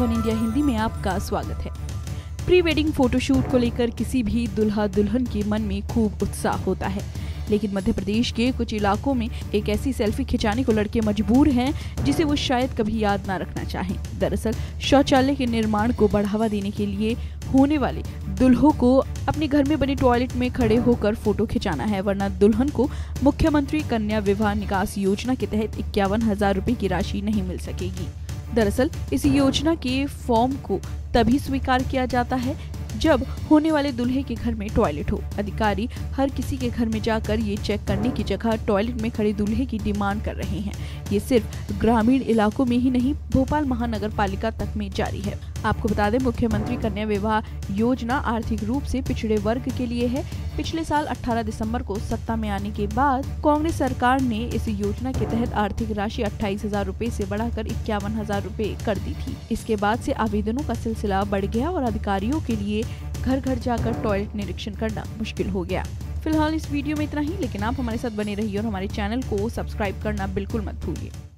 One India Hindi में आपका स्वागत है। प्री वेडिंग फोटोशूट को लेकर किसी भी दुल्हा दुल्हन के मन में खूब उत्साह होता है, लेकिन मध्य प्रदेश के कुछ इलाकों में एक ऐसी सेल्फी खिंचाने को लड़के मजबूर हैं जिसे वो शायद कभी याद ना रखना चाहें। दरअसल शौचालय के निर्माण को बढ़ावा देने के लिए होने वाले दुल्हों को अपने घर में बने टॉयलेट में खड़े होकर फोटो खिंचाना है, वरना दुल्हन को मुख्यमंत्री कन्या विवाह निकास योजना के तहत 51,000 रुपये की राशि नहीं मिल सकेगी। दरअसल इस योजना के फॉर्म को तभी स्वीकार किया जाता है जब होने वाले दुल्हे के घर में टॉयलेट हो। अधिकारी हर किसी के घर में जाकर ये चेक करने की जगह टॉयलेट में खड़े दुल्हे की डिमांड कर रहे हैं। ये सिर्फ ग्रामीण इलाकों में ही नहीं, भोपाल महानगर पालिका तक में जारी है। आपको बता दें, मुख्यमंत्री कन्या विवाह योजना आर्थिक रूप से पिछड़े वर्ग के लिए है। पिछले साल 18 दिसंबर को सत्ता में आने के बाद कांग्रेस सरकार ने इस योजना के तहत आर्थिक राशि 28,000 रुपये से बढ़ाकर 51,000 रुपये कर दी थी। इसके बाद से आवेदनों का सिलसिला बढ़ गया और अधिकारियों के लिए घर घर जाकर टॉयलेट निरीक्षण करना मुश्किल हो गया। फिलहाल इस वीडियो में इतना ही, लेकिन आप हमारे साथ बने रहिए और हमारे चैनल को सब्सक्राइब करना बिल्कुल मत भूलिए।